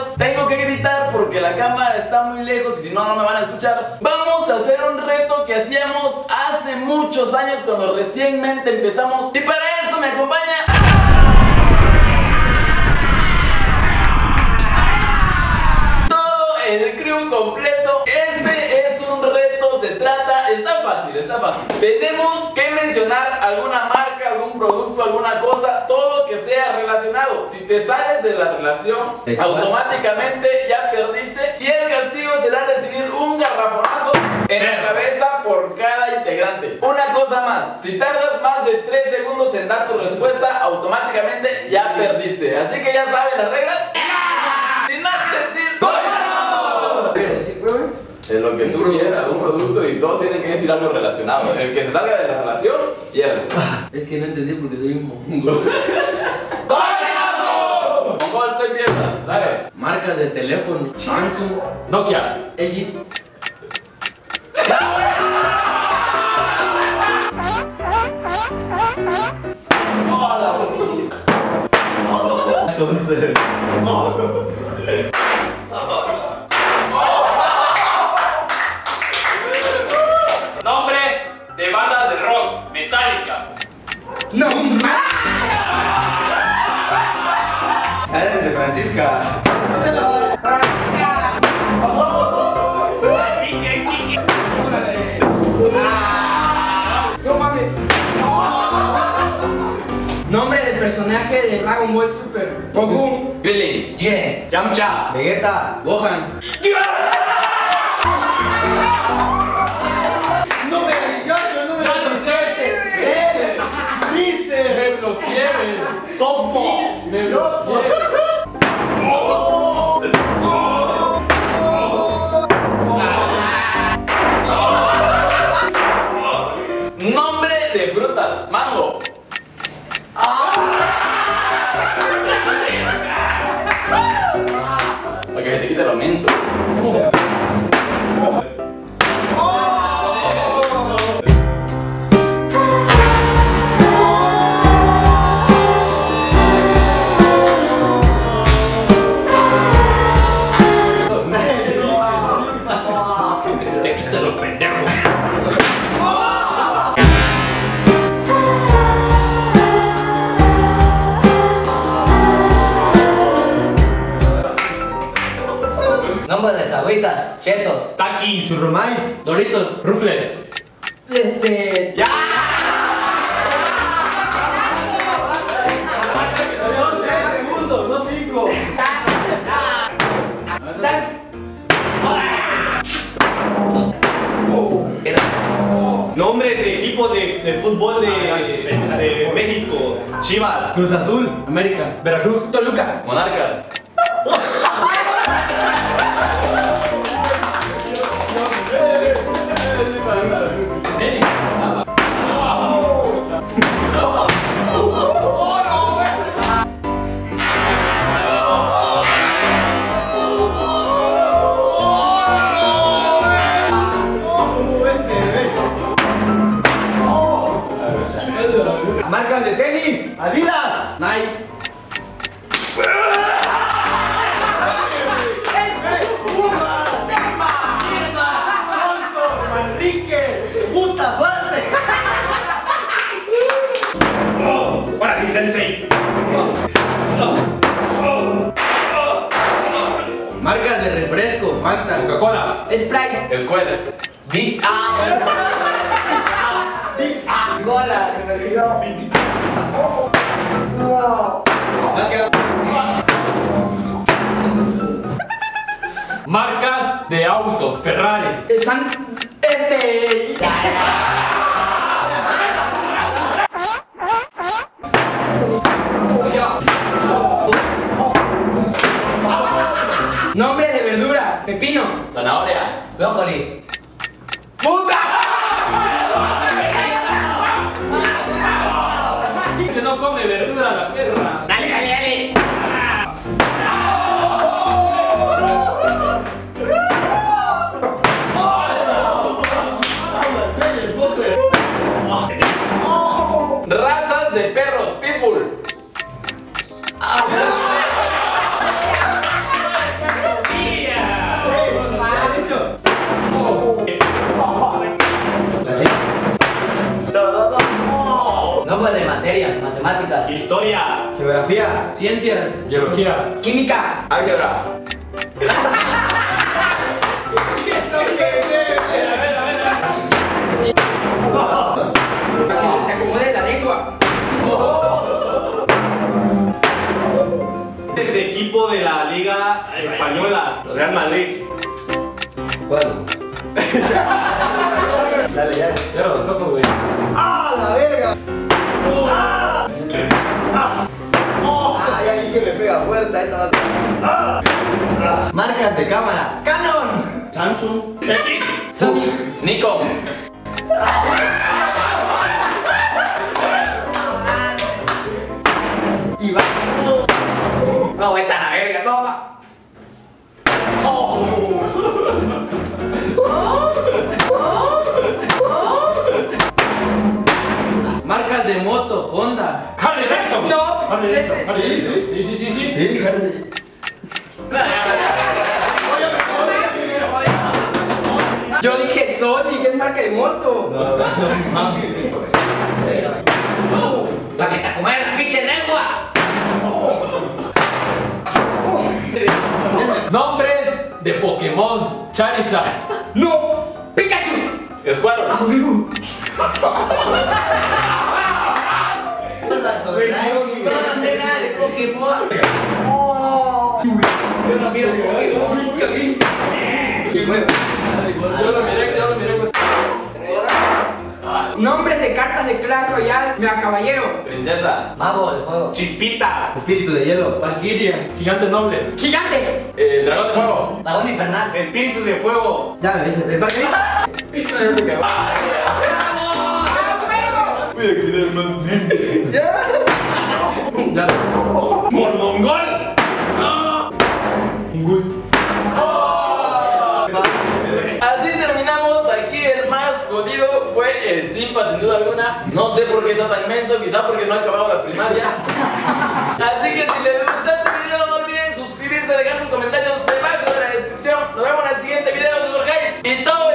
videos. Tengo que gritar porque la cámara está muy lejos y si no, no me van a escuchar. Vamos a hacer un reto que hacíamos hace muchos años cuando recientemente empezamos. Y para eso me acompaña... todo el crew completo. Este es un reto, se trata... está fácil, está fácil. Tenemos que mencionar alguna marca, algún producto, alguna cosa, todo que sea relacionado. Si te sales de la relación, automáticamente ya perdiste y el castigo será recibir un garrafonazo en la cabeza por cada integrante. Una cosa más, si tardas más de 3 segundos en dar tu respuesta, automáticamente ya perdiste. Así que ya saben las reglas. Sin más que decir, ¡gol! Es lo que tú quieras, un producto, y todos tienen que decir algo relacionado. El que se salga de la relación, pierde. Es que no entendí porque soy un mongol. ¡Correcto! Mongol, tú empiezas, dale. Marcas de teléfono: Samsung, Nokia, LG. ¡Hola! Entonces... ¡No más! ¡Eres de Francisca! ¡No mames! Nombre de personaje de Dragon Ball Super: Goku, Billy, Jiren, Yamcha, Vegeta, Gohan. ¡Topo! ¡Me lo quiero! ¡Oh! ¡Oh! ¡Oh! ¡Oh! Nombre de frutas: mango. Ok, te quita lo menso. Chetos, Takis, Rumais, Doritos, Rufles. ¡Ya! Son 3 segundos, no 5. Nombre de equipo de fútbol de México: Chivas, Cruz Azul, América, Veracruz, Toluca, Monarca. Marcas de tenis: Adidas, Nike. Marcas de refresco: Fanta, Coca-Cola, Sprite, Escuela, Cola, marcas de autos: Ferrari, Nombre de verduras: pepino, zanahoria, brócoli. ¡Puta! Que no come verdura la perra. ¡Dale, dale, dale! Razas de perros: pitbull. nombre de materias, matemáticas, historia, geografía, ciencias, biología, química, álgebra. Para que se te acomode la lengua. Desde equipo de la Liga Española, Real Madrid. ¿Cuál? Dale, ya. Ya lo soco, güey. ¡Ah, la verga! ¡Ah! ¡Ah! ¡Oh! ¡Ah, ya vi que me pega fuerte! Esta va a ser... ¡Ah! ¡Ah! Marcas de cámara. Canon. Samsung. Sony. Nikon. Y va. No, esta la verga, toma. ¡Oh! Marcas de moto, Honda. Harley Davidson. No. Harley Davidson. Sí. Harley. Yo dije Sony, que es marca de moto. No. La que te acomode la pinche lengua. Nombres de Pokémon. Charizard. No. Pikachu. Escuadra. De Pokémon. Oh. Yo lo miro conmigo. Yo lo miré. Nombres de cartas de Clash Royale. Mira, caballero. Princesa. Mago de fuego. Chispitas. Espíritu de hielo. Valquiria. Gigante noble. Gigante. Dragón de fuego. Dragón infernal. Espíritus de fuego. Ya me dices. Desbarcarita. ¡Ya! ¡Mongol! Así terminamos aquí. El más jodido fue el Simpa, sin duda alguna. No sé por qué está tan menso, quizá porque no ha acabado la primaria. Así que si les gustó este video, no olviden suscribirse, dejar sus comentarios debajo de la descripción. Nos vemos en el siguiente video, si os y todo.